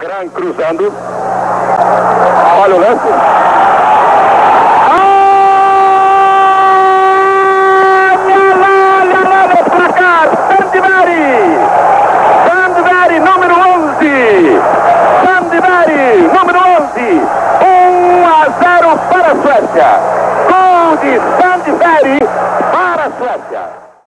Gran cruzando. Olha o lance. Gol de Sandberg para a Suécia.